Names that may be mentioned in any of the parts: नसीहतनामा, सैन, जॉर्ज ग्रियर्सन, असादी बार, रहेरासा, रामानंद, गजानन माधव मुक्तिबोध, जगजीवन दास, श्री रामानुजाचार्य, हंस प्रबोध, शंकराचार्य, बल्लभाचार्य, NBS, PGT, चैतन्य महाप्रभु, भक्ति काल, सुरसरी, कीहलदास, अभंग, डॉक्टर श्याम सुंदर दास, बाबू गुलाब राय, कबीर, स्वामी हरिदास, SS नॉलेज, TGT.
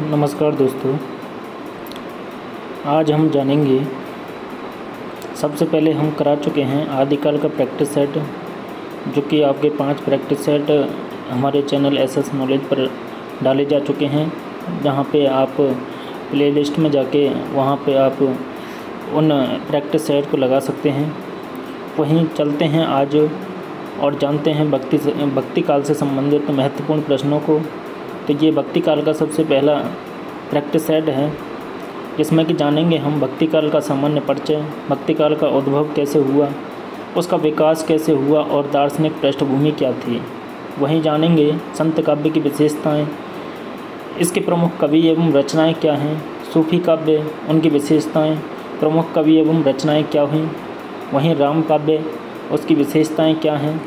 नमस्कार दोस्तों, आज हम जानेंगे। सबसे पहले हम करा चुके हैं आदिकाल का प्रैक्टिस सेट, जो कि आपके 5 प्रैक्टिस सेट हमारे चैनल SS नॉलेज पर डाले जा चुके हैं, जहां पे आप प्लेलिस्ट में जाके वहां पे आप उन प्रैक्टिस सेट को लगा सकते हैं। वहीं चलते हैं आज और जानते हैं भक्ति काल से संबंधित महत्वपूर्ण प्रश्नों को। तो ये भक्ति काल का सबसे पहला प्रैक्टिस सेट है, जिसमें कि जानेंगे हम भक्ति काल का सामान्य परिचय, भक्ति काल का उद्भव कैसे हुआ, उसका विकास कैसे हुआ और दार्शनिक पृष्ठभूमि क्या थी। वहीं जानेंगे संत काव्य की विशेषताएं, इसके प्रमुख कवि एवं रचनाएं क्या हैं, सूफी काव्य उनकी विशेषताएं, प्रमुख कवि एवं रचनाएँ क्या हुई। वहीं राम काव्य उसकी विशेषताएँ क्या हैं,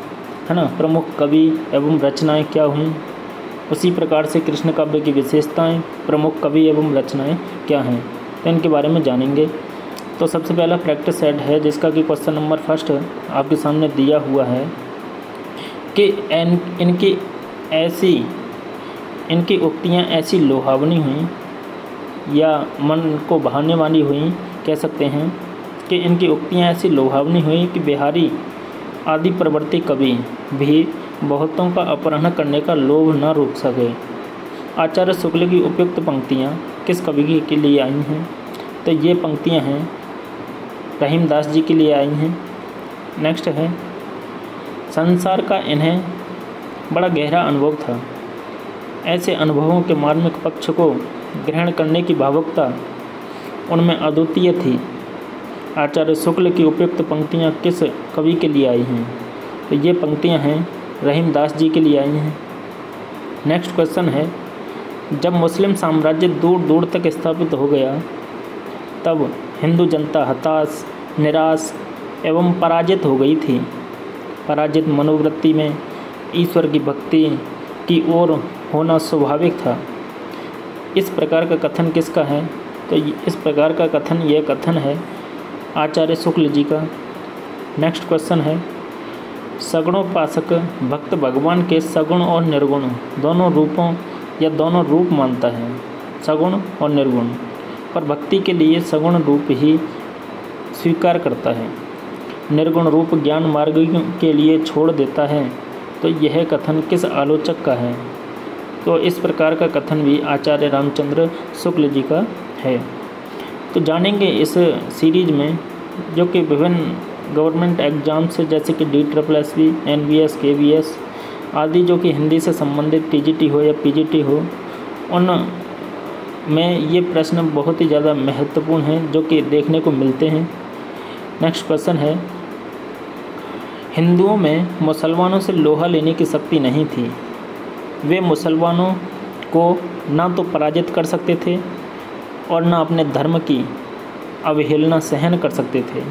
है ना, प्रमुख कवि एवं रचनाएँ क्या हुई। उसी प्रकार से कृष्ण काव्य की विशेषताएं, प्रमुख कवि एवं रचनाएं क्या हैं, तो इनके बारे में जानेंगे। तो सबसे पहला प्रैक्टिस सेट है, जिसका कि क्वेश्चन नंबर 1 आपके सामने दिया हुआ है कि इनकी उक्तियां ऐसी लुभावनी हुई या मन को भाने वाली हुई, कह सकते हैं कि इनकी उक्तियां ऐसी लुभावनी हुई कि बिहारी आदि प्रवर्ती कवि भी बहुतों का अपहरण करने का लोभ न रोक सके। आचार्य शुक्ल की उपयुक्त पंक्तियाँ किस कवि के लिए आई हैं, तो ये पंक्तियाँ हैं रहीम दास जी के लिए आई हैं। नेक्स्ट है, संसार का इन्हें बड़ा गहरा अनुभव था, ऐसे अनुभवों के मार्मिक पक्ष को ग्रहण करने की भावुकता उनमें अद्वितीय थी। आचार्य शुक्ल की उपयुक्त पंक्तियाँ किस कवि के लिए आई हैं, तो ये पंक्तियाँ हैं रहीम दास जी के लिए आई हैं। नेक्स्ट क्वेश्चन है, जब मुस्लिम साम्राज्य दूर दूर तक स्थापित हो गया, तब हिंदू जनता हताश, निराश एवं पराजित हो गई थी। पराजित मनोवृत्ति में ईश्वर की भक्ति की ओर होना स्वाभाविक था। इस प्रकार का कथन किसका है, तो इस प्रकार का कथन यह कथन है आचार्य शुक्ल जी का। नेक्स्ट क्वेश्चन है, सगुणोपासक भक्त भगवान के सगुण और निर्गुण दोनों रूपों या दोनों रूप मानता है, सगुण और निर्गुण, पर भक्ति के लिए सगुण रूप ही स्वीकार करता है, निर्गुण रूप ज्ञान मार्ग के लिए छोड़ देता है। तो यह कथन किस आलोचक का है, तो इस प्रकार का कथन भी आचार्य रामचंद्र शुक्ल जी का है। तो जानेंगे इस सीरीज में, जो कि विभिन्न गवर्नमेंट एग्जाम से, जैसे कि DSSS, NBS, KBS आदि, जो कि हिंदी से संबंधित TGT हो या PGT हो, उन में ये प्रश्न बहुत ही ज़्यादा महत्वपूर्ण हैं, जो कि देखने को मिलते हैं। नेक्स्ट क्वेश्चन है, हिंदुओं में मुसलमानों से लोहा लेने की शक्ति नहीं थी, वे मुसलमानों को ना तो पराजित कर सकते थे और ना अपने धर्म की अवहेलना सहन कर सकते थे।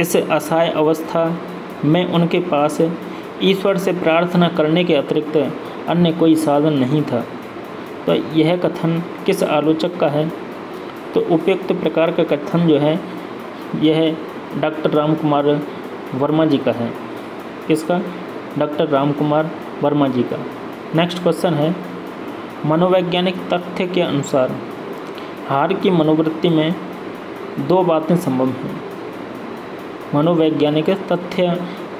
इस असहाय अवस्था में उनके पास ईश्वर से प्रार्थना करने के अतिरिक्त अन्य कोई साधन नहीं था। तो यह कथन किस आलोचक का है, तो उपयुक्त प्रकार का कथन जो है यह डॉक्टर राम कुमार वर्मा जी का है। किसका, डॉक्टर राम कुमार वर्मा जी का। नेक्स्ट क्वेश्चन है, मनोवैज्ञानिक तथ्य के अनुसार हार की मनोवृत्ति में 2 बातें संभव हैं। मनोवैज्ञानिक तथ्य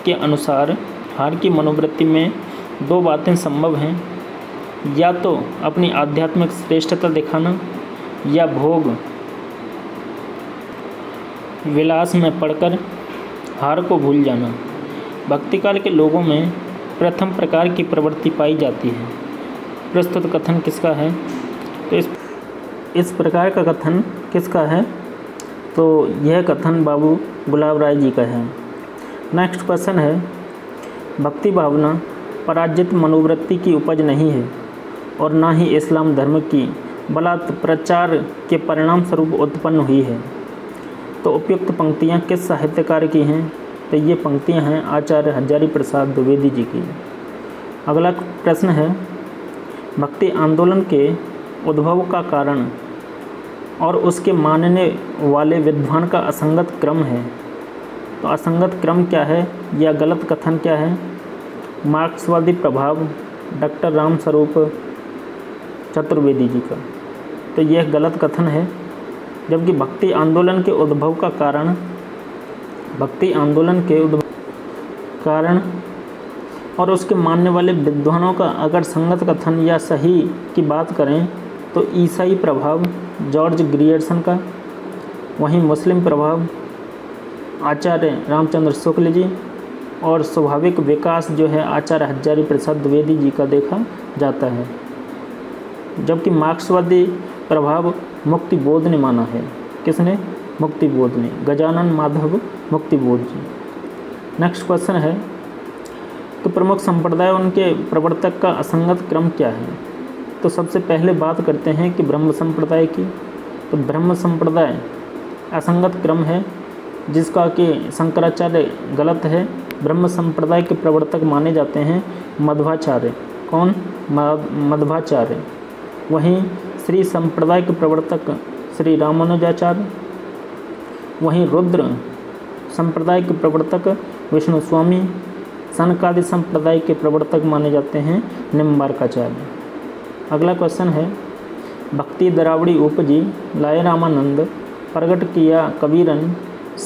के अनुसार हार की मनोवृत्ति में 2 बातें संभव हैं, या तो अपनी आध्यात्मिक श्रेष्ठता दिखाना या भोग विलास में पड़कर हार को भूल जाना। भक्ति काल के लोगों में प्रथम प्रकार की प्रवृत्ति पाई जाती है। प्रस्तुत कथन किसका है, तो इस प्रकार का कथन किसका है, तो यह कथन बाबू गुलाब राय जी का है। नेक्स्ट क्वेश्चन है, भक्ति भावना पराजित मनोवृत्ति की उपज नहीं है और ना ही इस्लाम धर्म की बलात् प्रचार के परिणाम स्वरूप उत्पन्न हुई है। तो उपयुक्त पंक्तियां किस साहित्यकार की हैं, तो ये पंक्तियां हैं आचार्य हजारी प्रसाद द्विवेदी जी की। अगला प्रश्न है, भक्ति आंदोलन के उद्भव का कारण और उसके मानने वाले विद्वान का असंगत क्रम है। तो असंगत क्रम क्या है या गलत कथन क्या है, मार्क्सवादी प्रभाव, डॉक्टर रामस्वरूप चतुर्वेदी जी का। तो यह गलत कथन है। जबकि भक्ति आंदोलन के उद्भव का कारण, भक्ति आंदोलन के उद्भव कारण और उसके मानने वाले विद्वानों का अगर संगत कथन या सही की बात करें तो ईसाई प्रभाव जॉर्ज ग्रियर्सन का, वहीं मुस्लिम प्रभाव आचार्य रामचंद्र शुक्ल जी और स्वाभाविक विकास जो है आचार्य हजारी प्रसाद द्विवेदी जी का देखा जाता है। जबकि मार्क्सवादी प्रभाव मुक्तिबोध ने माना है। किसने? मुक्तिबोध ने, गजानन माधव मुक्तिबोध जी। नेक्स्ट क्वेश्चन है कि प्रमुख संप्रदाय उनके प्रवर्तक का असंगत क्रम क्या है। तो सबसे पहले बात करते हैं कि ब्रह्म संप्रदाय की। तो ब्रह्म संप्रदाय असंगत क्रम है जिसका कि शंकराचार्य गलत है। ब्रह्म संप्रदाय के प्रवर्तक माने जाते हैं मध्वाचार्य। कौन? मध्वाचार्य। वहीं श्री संप्रदाय के प्रवर्तक श्री रामानुजाचार्य, वहीं रुद्र संप्रदाय के प्रवर्तक विष्णुस्वामी, सनकादि संप्रदाय के प्रवर्तक माने जाते हैं निम्बारकाचार्य। अगला क्वेश्चन है भक्ति दरावड़ी उपजी लाय रामानंद प्रगट किया कबीरन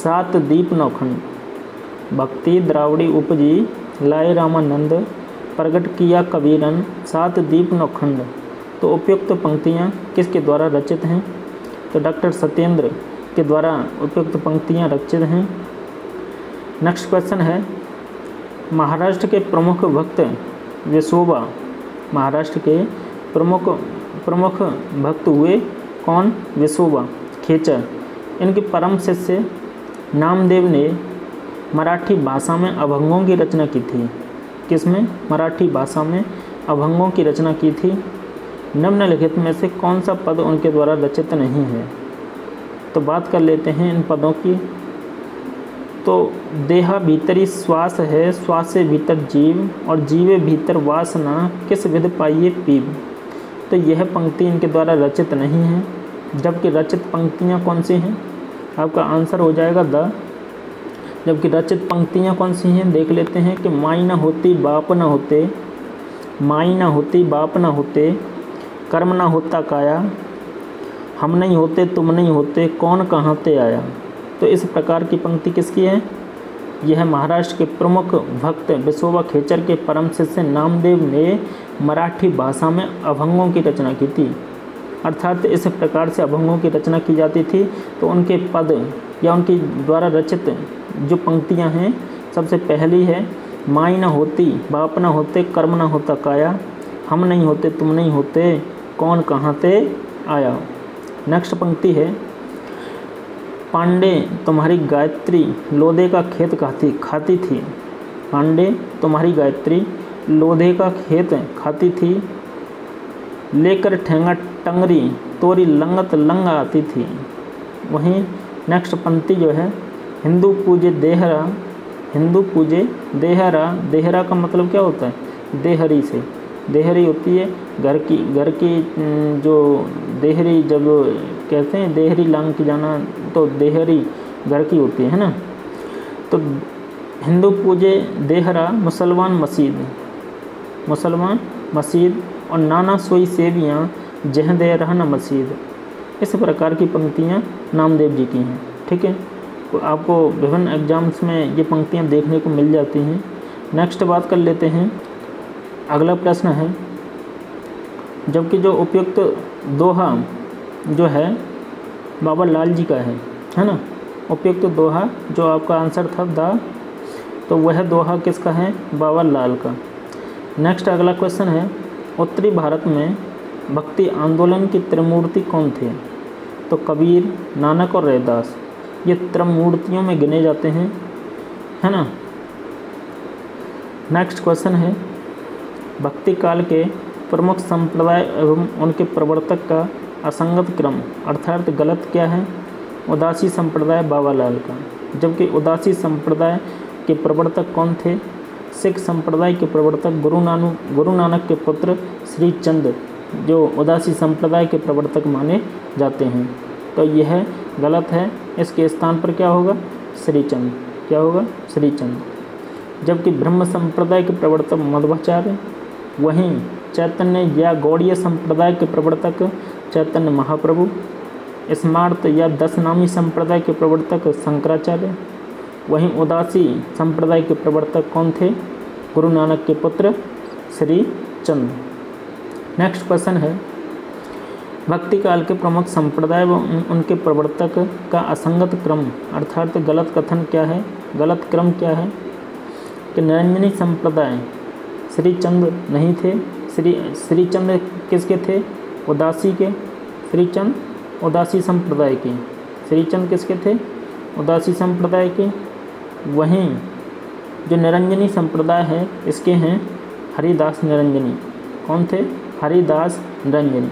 सात दीप नौखंड। भक्ति द्रावड़ी उपजी लाय रामानंद प्रगट किया कबीरन सात दीप नौखंड। तो उपयुक्त पंक्तियाँ किसके द्वारा रचित हैं? तो डॉक्टर सत्येंद्र के द्वारा उपयुक्त पंक्तियाँ रचित हैं। नेक्स्ट क्वेश्चन है महाराष्ट्र के प्रमुख भक्त विसोबा, महाराष्ट्र के प्रमुख भक्त हुए कौन? विसोबा खेचर। इनके परम शिष्य नामदेव ने मराठी भाषा में अभंगों की रचना की थी। किसमें? मराठी भाषा में अभंगों की रचना की थी। निम्नलिखित में से कौन सा पद उनके द्वारा रचित नहीं है? तो बात कर लेते हैं इन पदों की। तो देहा भीतरी श्वास है, श्वासे भीतर जीव, और जीवे भीतर वासना, किस विध पाइये पीव। तो यह पंक्ति इनके द्वारा रचित नहीं है। जबकि रचित पंक्तियाँ कौन सी हैं? आपका आंसर हो जाएगा द। जबकि रचित पंक्तियाँ कौन सी हैं? देख लेते हैं कि माई ना होती बाप ना होते, माई ना होती बाप ना होते, कर्म ना होता काया, हम नहीं होते तुम नहीं होते, कौन कहाँ ते आया। तो इस प्रकार की पंक्ति किसकी है? यह महाराष्ट्र के प्रमुख भक्त विसोबा खेचर के परम शिष्य नामदेव ने मराठी भाषा में अभंगों की रचना की थी। अर्थात इस प्रकार से अभंगों की रचना की जाती थी। तो उनके पद या उनके द्वारा रचित जो पंक्तियाँ हैं, सबसे पहली है माई ना होती बाप ना होते, कर्म ना होता काया, हम नहीं होते तुम नहीं होते, कौन कहाँ से आया। नेक्स्ट पंक्ति है पांडे तुम्हारी गायत्री लोधे का खेत खाती थी, पांडे तुम्हारी गायत्री लोधे का खेत खाती थी, लेकर ठेंगा टंगरी तोरी लंगत लंग आती थी। वहीं नेक्स्ट पंक्ति जो है हिंदू पूजे देहरा, देहरा का मतलब क्या होता है? देहरी से, देहरी होती है घर की जो देहरी, जब कहते हैं देहरी लांग की जाना, तो देहरी घर की होती है ना। तो हिंदू पूजे देहरा मुसलमान मस्जिद, और नाना सोई सेवियाँ जह दे रहा ना मस्जिद। इस प्रकार की पंक्तियाँ नामदेव जी की हैं। ठीक है, तो आपको विभिन्न एग्जाम्स में ये पंक्तियाँ देखने को मिल जाती हैं। नेक्स्ट बात कर लेते हैं, अगला प्रश्न है जबकि जो उपयुक्त दोहा जो है बाबा लाल जी का है ना। उपयुक्त दोहा जो आपका आंसर था दा, तो वह दोहा किसका है? बाबा लाल का। नेक्स्ट अगला क्वेश्चन है उत्तरी भारत में भक्ति आंदोलन की त्रिमूर्ति कौन थे? तो कबीर, नानक और रविदास, ये त्रिमूर्तियों में गिने जाते हैं, है ना। नेक्स्ट क्वेश्चन है भक्ति काल के प्रमुख संप्रदाय एवं उनके प्रवर्तक का असंगत क्रम अर्थात गलत क्या है? उदासी संप्रदाय बाबा लाल का। जबकि उदासी संप्रदाय के प्रवर्तक कौन थे? सिख संप्रदाय के प्रवर्तक गुरु नानक के पुत्र श्रीचंद, जो उदासी संप्रदाय के प्रवर्तक माने जाते हैं। तो यह गलत है। इसके स्थान पर क्या होगा? श्रीचंद। क्या होगा? श्रीचंद। जबकि ब्रह्म संप्रदाय के प्रवर्तक मध्वाचार्य, वहीं चैतन्य या गौड़ीय संप्रदाय के प्रवर्तक चैतन्य महाप्रभु, स्मार्त या दशनामी संप्रदाय के प्रवर्तक शंकराचार्य। वहीं उदासी संप्रदाय के प्रवर्तक कौन थे? गुरु नानक के पुत्र श्रीचंद। नेक्स्ट क्वेश्चन है, भक्ति काल के प्रमुख संप्रदाय व उनके प्रवर्तक का असंगत क्रम अर्थात गलत कथन क्या है, गलत क्रम क्या है? कि निरंजनी संप्रदाय श्रीचंद नहीं थे। श्रीचंद किसके थे? उदासी के। श्रीचंद उदासी संप्रदाय के। श्रीचंद किसके थे? उदासी संप्रदाय के। वहीं जो निरंजनी संप्रदाय है इसके हैं हरिदास निरंजनी। कौन थे? हरिदास निरंजनी।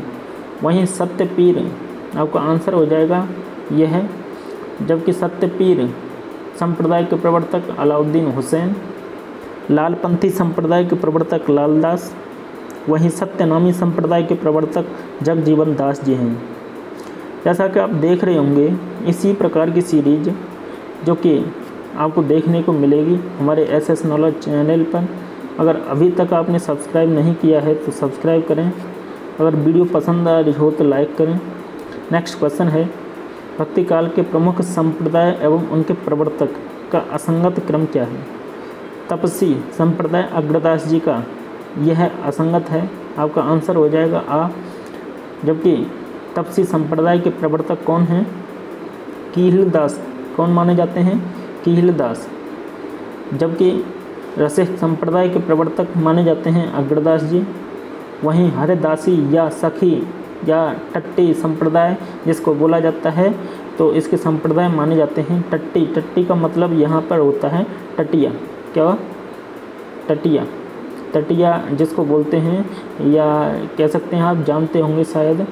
वहीं सत्यपीर आपका आंसर हो जाएगा यह है, जबकि सत्यपीर संप्रदाय के प्रवर्तक अलाउद्दीन हुसैन, लालपंथी संप्रदाय के प्रवर्तक लालदास, वहीं सत्यनामी संप्रदाय के प्रवर्तक जगजीवन दास जी हैं। जैसा कि आप देख रहे होंगे इसी प्रकार की सीरीज जो कि आपको देखने को मिलेगी हमारे एसएस नॉलेज चैनल पर। अगर अभी तक आपने सब्सक्राइब नहीं किया है तो सब्सक्राइब करें। अगर वीडियो पसंद आ रही हो तो लाइक करें। नेक्स्ट क्वेश्चन है, भक्ति काल के प्रमुख संप्रदाय एवं उनके प्रवर्तक का असंगत क्रम क्या है? तपस्वी संप्रदाय अग्रदास जी का यह असंगत है, आपका आंसर हो जाएगा आ, जबकि तपस्वी संप्रदाय के प्रवर्तक कौन हैं? कीहलदास। कौन माने जाते हैं? कीहलदास। जबकि रसिक संप्रदाय के प्रवर्तक माने जाते हैं अग्रदास जी। वहीं हरिदासी या सखी या टट्टी संप्रदाय जिसको बोला जाता है तो इसके संप्रदाय माने जाते हैं टट्टी। टट्टी का मतलब यहाँ पर होता है टटिया। क्या? टटिया। टटिया जिसको बोलते हैं या कह सकते हैं, आप जानते होंगे शायद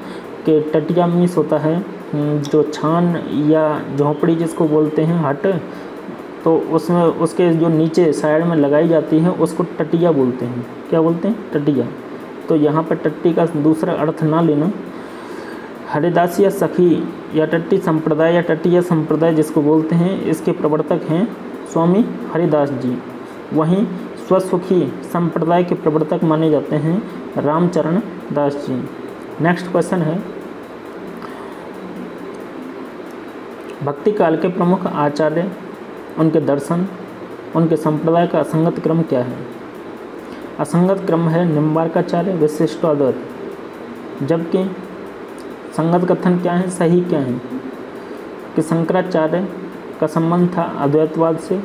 कि टटिया मीन्स होता है जो छान या झोंपड़ी जिसको बोलते हैं हट, तो उसमें उसके जो नीचे साइड में लगाई जाती है उसको टटिया बोलते हैं। क्या बोलते हैं? टटिया। तो यहाँ पर टट्टी का दूसरा अर्थ ना लेना। हरिदास या सखी या टट्टी संप्रदाय या टटिया संप्रदाय जिसको बोलते हैं इसके प्रवर्तक हैं स्वामी हरिदास जी। वहीं स्वसुखी संप्रदाय के प्रवर्तक माने जाते हैं रामचरण दास जी। नेक्स्ट क्वेश्चन है, भक्ति काल के प्रमुख आचार्य, उनके दर्शन, उनके संप्रदाय का असंगत क्रम क्या है? असंगत क्रम है निम्बारकाचार्य विशिष्टाद्वैत, जबकि संगत कथन क्या है, सही क्या है? कि शंकराचार्य का संबंध था अद्वैतवाद से,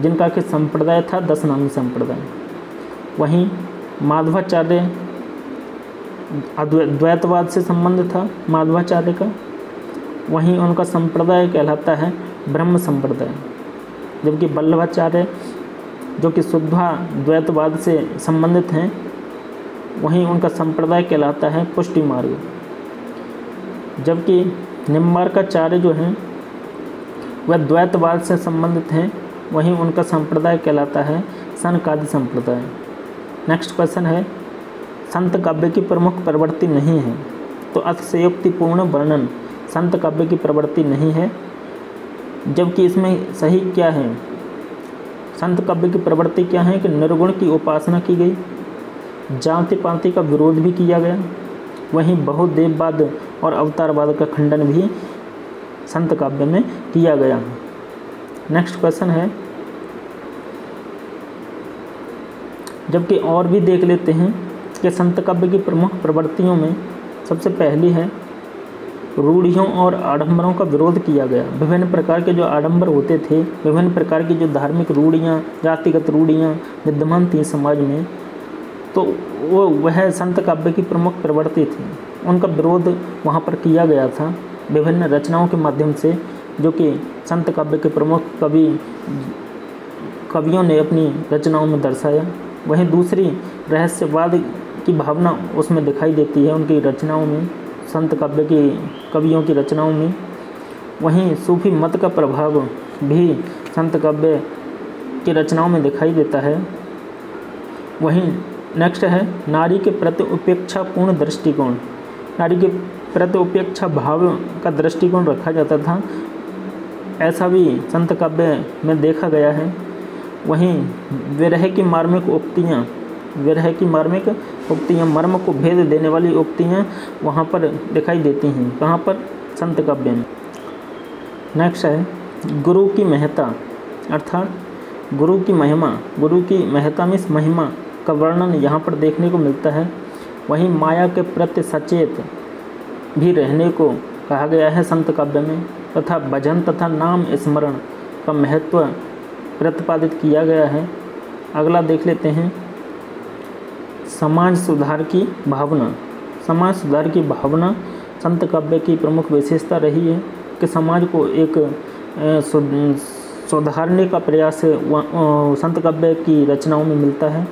जिनका कि संप्रदाय था दशनामी संप्रदाय। वहीं माधवाचार्य द्वैतवाद से संबंध था माधवाचार्य का, वहीं उनका संप्रदाय कहलाता है ब्रह्म संप्रदाय। जबकि बल्लभाचार्य जो कि शुद्धा द्वैतवाद से संबंधित हैं, वहीं उनका संप्रदाय कहलाता है पुष्टि मार्ग। जबकि निम्बारकाचार्य जो हैं वह द्वैतवाद से संबंधित हैं, वहीं उनका संप्रदाय कहलाता है सनकादि संप्रदाय। नेक्स्ट क्वेश्चन है, संत काव्य की प्रमुख प्रवृत्ति नहीं है तो अतिशयोक्तिपूर्ण वर्णन संत काव्य की प्रवृत्ति नहीं है, जबकि इसमें सही क्या है? संत काव्य की प्रवृत्ति क्या है? कि निर्गुण की उपासना की गई, जाति पाति का विरोध भी किया गया, वहीं बहुदेववाद और अवतारवाद का खंडन भी संत काव्य में किया गया। नेक्स्ट क्वेश्चन है, जबकि और भी देख लेते हैं कि संत काव्य की प्रमुख प्रवृत्तियों में सबसे पहली है रूढ़ियों और आडंबरों का विरोध किया गया। विभिन्न प्रकार के जो आडंबर होते थे, विभिन्न प्रकार की जो धार्मिक रूढ़ियाँ, जातिगत रूढ़ियाँ विद्यमान थी समाज में, तो वह संत काव्य की प्रमुख प्रवृत्ति थी। उनका विरोध वहाँ पर किया गया था विभिन्न रचनाओं के माध्यम से, जो कि संत काव्य के प्रमुख कवियों ने अपनी रचनाओं में दर्शाया। वहीं दूसरी रहस्यवाद की भावना उसमें दिखाई देती है उनकी रचनाओं में, संत काव्य की कवियों की रचनाओं में। वहीं सूफी मत का प्रभाव भी संत काव्य की रचनाओं में दिखाई देता है। वहीं नेक्स्ट है, नारी के प्रति उपेक्षापूर्ण दृष्टिकोण, नारी के प्रति उपेक्षा भाव का दृष्टिकोण रखा जाता था, ऐसा भी संत काव्य में देखा गया है। वहीं विरह की मार्मिक उक्तियाँ ग्रह की मार्मिक उक्तियाँ मर्म को भेद देने वाली उक्तियाँ वहाँ पर दिखाई देती हैं। कहाँ पर? संत काव्य में। नेक्स्ट है गुरु की महत्ता अर्थात गुरु की महिमा। गुरु की महत्ता में महिमा का वर्णन यहाँ पर देखने को मिलता है। वहीं माया के प्रति सचेत भी रहने को कहा गया है संत काव्य में, तथा भजन तथा नाम स्मरण का महत्व प्रतिपादित किया गया है। अगला देख लेते हैं समाज सुधार की भावना। समाज सुधार की भावना संत काव्य की प्रमुख विशेषता रही है कि समाज को एक सुधारने का प्रयास संत काव्य की रचनाओं में मिलता है।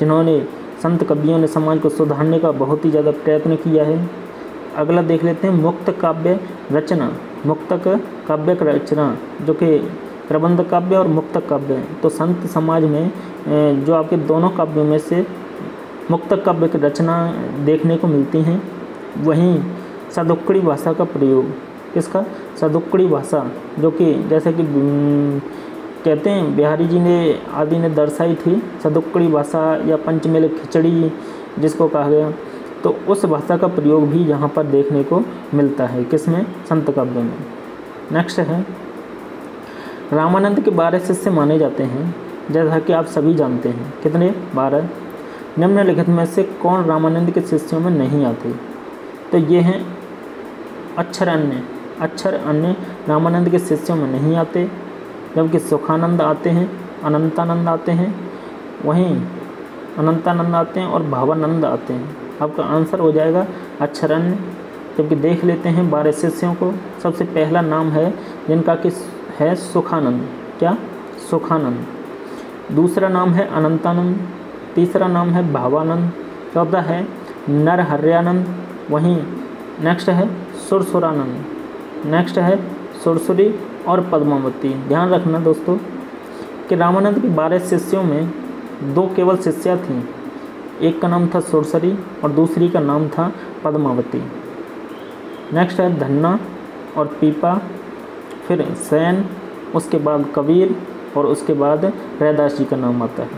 जिन्होंने संत कवियों ने समाज को सुधारने का बहुत ही ज़्यादा प्रयत्न किया है। अगला देख लेते हैं मुक्तक काव्य रचना। मुक्तक काव्य रचना जो कि प्रबंध काव्य और मुक्तक काव्य है, तो संत समाज में जो आपके दोनों काव्यों में से मुक्तक काव्य की रचना देखने को मिलती हैं। वहीं सदुक्कड़ी भाषा का प्रयोग, इसका सदुक्कड़ी भाषा जो कि जैसे कि कहते हैं बिहारी जी ने आदि ने दर्शाई थी सदुक्कड़ी भाषा या पंचमेल खिचड़ी जिसको कहा गया, तो उस भाषा का प्रयोग भी यहाँ पर देखने को मिलता है। किसमें? संत काव्य में। नेक्स्ट है रामानंद के 12 शिष्य माने जाते हैं, जैसा कि आप सभी जानते हैं। कितने? 12। निम्नलिखित में से कौन रामानंद के शिष्यों में नहीं आते? तो ये हैं अक्षर अन्य रामानंद के शिष्यों में नहीं आते, जबकि सुखानंद आते हैं, अनंतानंद आते हैं, वहीं अनंतानंद आते हैं और भावानंद आते हैं। आपका आंसर हो जाएगा अक्षरण्य। जबकि देख लेते हैं 12 शिष्यों को। सबसे पहला नाम है जिनका कि है सुखानंद। क्या? सुखानंद। दूसरा नाम है अनंतानंद। तीसरा नाम है भावानंद। चौथा है नरहर्यानंद। वहीं नेक्स्ट है सुरसुरानंद। नेक्स्ट है सुरसुरी और पद्मावती। ध्यान रखना दोस्तों कि रामानंद के 12 शिष्यों में दो केवल शिष्या थीं, एक का नाम था सुरसरी और दूसरी का नाम था पद्मावती। नेक्स्ट है धन्ना और पीपा, फिर सैन, उसके बाद कबीर और उसके बाद रविदास जी का नाम आता है।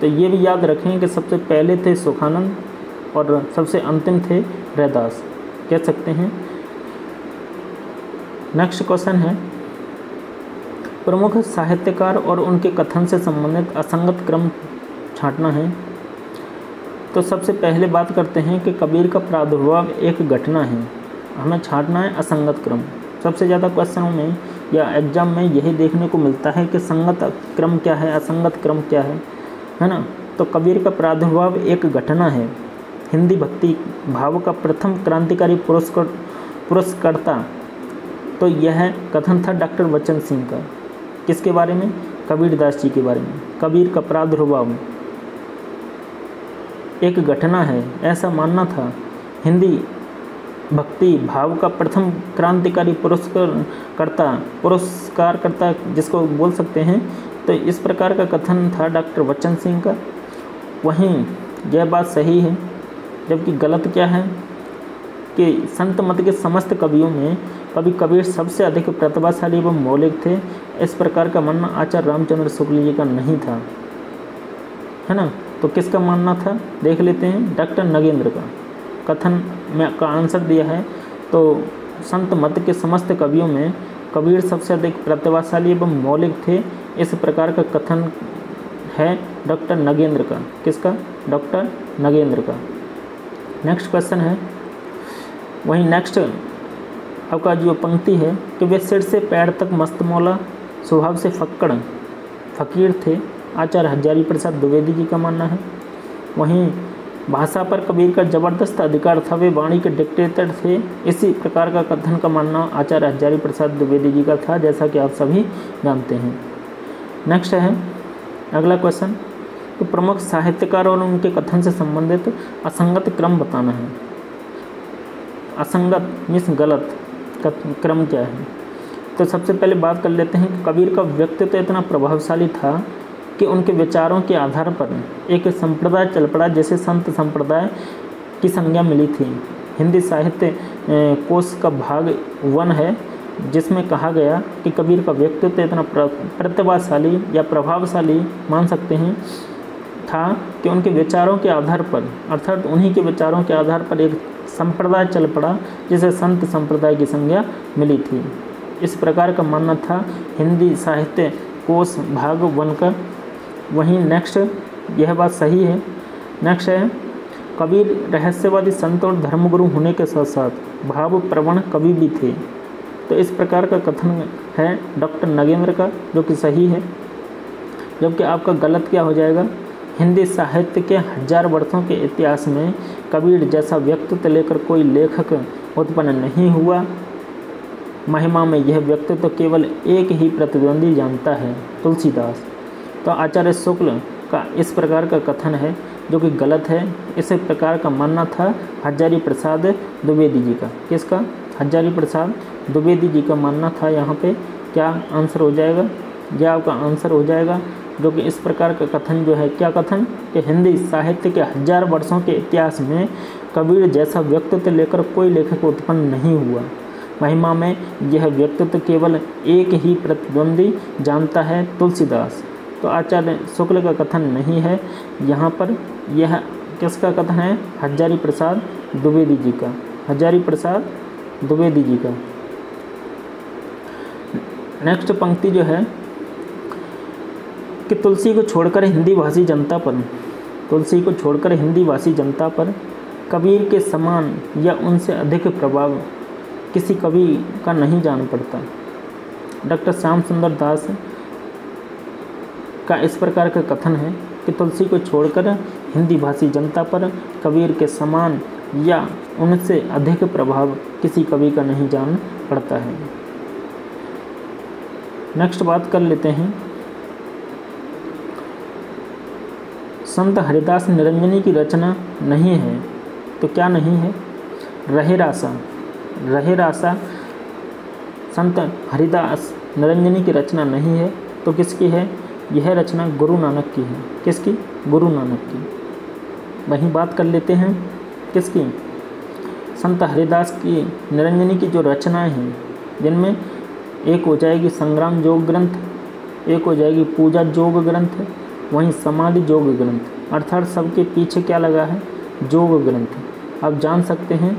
तो ये भी याद रखें कि सबसे पहले थे सुखानंद और सबसे अंतिम थे रविदास, कह सकते हैं। नेक्स्ट क्वेश्चन है प्रमुख साहित्यकार और उनके कथन से संबंधित असंगत क्रम छांटना है। तो सबसे पहले बात करते हैं कि कबीर का प्रादुर्भाव एक घटना है, हमें छांटना है असंगत क्रम। सबसे ज़्यादा क्वेश्चनों में या एग्जाम में यही देखने को मिलता है कि संगत क्रम क्या है, असंगत क्रम क्या है ना। तो कबीर का प्रादुर्भाव एक घटना है। हिंदी भक्ति भाव का प्रथम क्रांतिकारी पुरस्कर्ता तो यह कथन था डॉक्टर बच्चन सिंह का। किसके बारे में? कबीरदास जी के बारे में। कबीर का प्रादुर्भाव एक घटना है, ऐसा मानना था। हिंदी भक्ति भाव का प्रथम क्रांतिकारी पुरस्कारकर्ता जिसको बोल सकते हैं, तो इस प्रकार का कथन था डॉक्टर बच्चन सिंह का। वहीं यह बात सही है, जबकि गलत क्या है कि संत मत के समस्त कवियों में कभी कबीर सबसे अधिक प्रतिभाशाली व मौलिक थे, इस प्रकार का मानना आचार्य रामचंद्र शुक्ल जी का नहीं था, है ना। तो किसका मानना था? देख लेते हैं डॉक्टर नागेंद्र का। कथन में का आंसर दिया है। तो संत मत के समस्त कवियों में कबीर सबसे अधिक प्रतिभाशाली एवं मौलिक थे, इस प्रकार का कथन है डॉक्टर नागेंद्र का। किसका? डॉक्टर नागेंद्र का। नेक्स्ट क्वेश्चन है वहीं नेक्स्ट आपका जो पंक्ति है कि वे सिर से पैर तक मस्त मौला स्वभाव से फकीर थे, आचार्य हजारी प्रसाद द्विवेदी जी का मानना है। वहीं भाषा पर कबीर का जबरदस्त अधिकार था, वे वाणी के डिक्टेटर थे, इसी प्रकार का कथन का मानना आचार्य हजारी प्रसाद द्विवेदी जी का था, जैसा कि आप सभी जानते हैं। नेक्स्ट है अगला क्वेश्चन तो प्रमुख साहित्यकार और उनके कथन से संबंधित असंगत क्रम बताना है। असंगत मीन्स गलत क्रम क्या है? तो सबसे पहले बात कर लेते हैं कि कबीर का व्यक्तित्व इतना प्रभावशाली था कि उनके विचारों के आधार पर एक संप्रदाय चल पड़ा, जैसे संत संप्रदाय की संज्ञा मिली थी। हिंदी साहित्य कोष का भाग 1 है, जिसमें कहा गया कि कबीर का व्यक्तित्व इतना प्रतिभाशाली या प्रभावशाली मान सकते हैं था कि उनके विचारों के आधार पर अर्थात उन्हीं के विचारों के आधार पर एक संप्रदाय चल पड़ा जिसे संत संप्रदाय की संज्ञा मिली थी। इस प्रकार का मानना था हिंदी साहित्य कोष भाग 1 का। वहीं नेक्स्ट, यह बात सही है। नेक्स्ट है कबीर रहस्यवादी संत और धर्मगुरु होने के साथ साथ भाव प्रवण कवि भी थे। तो इस प्रकार का कथन है डॉक्टर नागेंद्र का, जो कि सही है, जबकि आपका गलत क्या हो जाएगा, हिंदी साहित्य के हजार वर्षों के इतिहास में कबीर जैसा व्यक्तित्व लेकर कोई लेखक उत्पन्न नहीं हुआ। महिमा में यह व्यक्तित्व केवल एक ही प्रतिद्वंदी जानता है, तुलसीदास। तो आचार्य शुक्ल का इस प्रकार का कथन है जो कि गलत है। इस प्रकार का मानना था हजारी प्रसाद द्विवेदी जी का। किसका? हजारी प्रसाद द्विवेदी जी का मानना था। यहाँ पे क्या आंसर हो जाएगा? यह आपका आंसर हो जाएगा, जो कि इस प्रकार का कथन जो है, क्या कथन, कि हिंदी साहित्य के हजार वर्षों के इतिहास में कबीर जैसा व्यक्तित्व लेकर कोई लेखक उत्पन्न नहीं हुआ। महिमा में यह व्यक्तित्व केवल एक ही प्रतिद्वंदी जानता है, तुलसीदास। तो आचार्य शुक्ल का कथन नहीं है यहाँ पर। यह किसका कथन है? हजारी प्रसाद द्विवेदी जी का। हजारी प्रसाद द्विवेदी जी का। नेक्स्ट पंक्ति जो है कि तुलसी को छोड़कर हिंदी भाषी जनता पर, तुलसी को छोड़कर हिंदी भाषी जनता पर कबीर के समान या उनसे अधिक प्रभाव किसी कवि का नहीं जान पड़ता। डॉक्टर श्याम सुंदर दास का इस प्रकार का कथन है कि तुलसी को छोड़कर हिंदी भाषी जनता पर कबीर के समान या उनसे अधिक प्रभाव किसी कवि का नहीं जान पड़ता है। नेक्स्ट बात कर लेते हैं संत हरिदास निरंजनी की रचना नहीं है। तो क्या नहीं है? रहेरासा। रहेरासा संत हरिदास निरंजनी की रचना नहीं है। तो किसकी है? यह रचना गुरु नानक की है। किसकी? गुरु नानक की। वहीं बात कर लेते हैं किसकी? संत हरिदास की निरंजनी की जो रचनाएं हैं, जिनमें एक हो जाएगी संग्राम योग ग्रंथ, एक हो जाएगी पूजा योग ग्रंथ, वहीं समाधि योग ग्रंथ, अर्थात सबके पीछे क्या लगा है? योग ग्रंथ। आप जान सकते हैं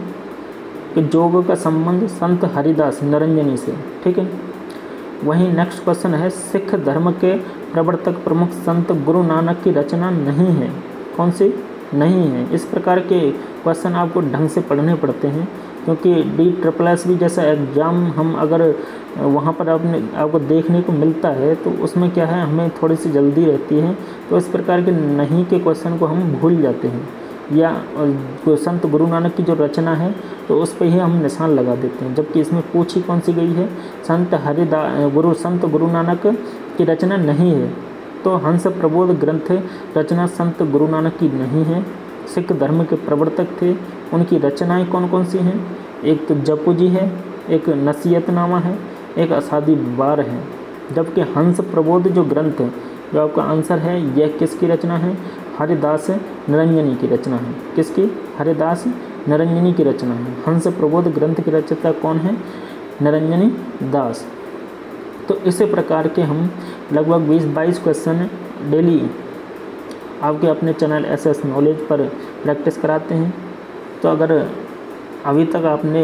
कि योग का संबंध संत हरिदास निरंजनी से, ठीक है। वहीं नेक्स्ट क्वेश्चन है सिख धर्म के प्रवर्तक प्रमुख संत गुरु नानक की रचना नहीं है। कौन सी नहीं है? इस प्रकार के क्वेश्चन आपको ढंग से पढ़ने पड़ते हैं, क्योंकि DSSS जैसा एग्ज़ाम हम अगर वहाँ पर आपने आपको देखने को मिलता है तो उसमें क्या है, हमें थोड़ी सी जल्दी रहती है, तो इस प्रकार के नहीं के क्वेश्चन को हम भूल जाते हैं, या संत गुरु नानक की जो रचना है तो उस पर ही हम निशान लगा देते हैं, जबकि इसमें पूछी कौन सी गई है? संत गुरु नानक की रचना नहीं है। तो हंस प्रबोध ग्रंथ रचना संत गुरु नानक की नहीं है। सिख धर्म के प्रवर्तक थे, उनकी रचनाएं कौन कौन सी हैं? एक तो जपू जी है, एक नसीहतनामा है, एक असादी बार है। जबकि हंस प्रबोध जो ग्रंथ है, जो आपका आंसर है, यह किसकी रचना है? हरिदास निरंजनी की रचना है। किसकी? हरिदास निरंजनी की रचना है। हंस प्रबोध ग्रंथ की रचयिता कौन है? निरंजनी दास। तो इसी प्रकार के हम लगभग 20-22 क्वेश्चन डेली आपके अपने चैनल SS नॉलेज पर प्रैक्टिस कराते हैं। तो अगर अभी तक आपने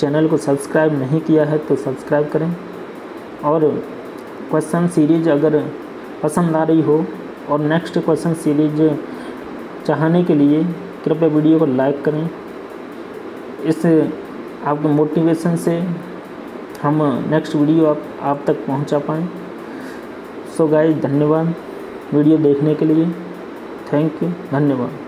चैनल को सब्सक्राइब नहीं किया है तो सब्सक्राइब करें, और क्वेश्चन सीरीज अगर पसंद आ रही हो और नेक्स्ट क्वेश्चन सीरीज चाहने के लिए कृपया वीडियो को लाइक करें। इस आपके मोटिवेशन से हम नेक्स्ट वीडियो आप तक पहुंचा पाएँ। सो गाइस, धन्यवाद वीडियो देखने के लिए। थैंक यू, धन्यवाद।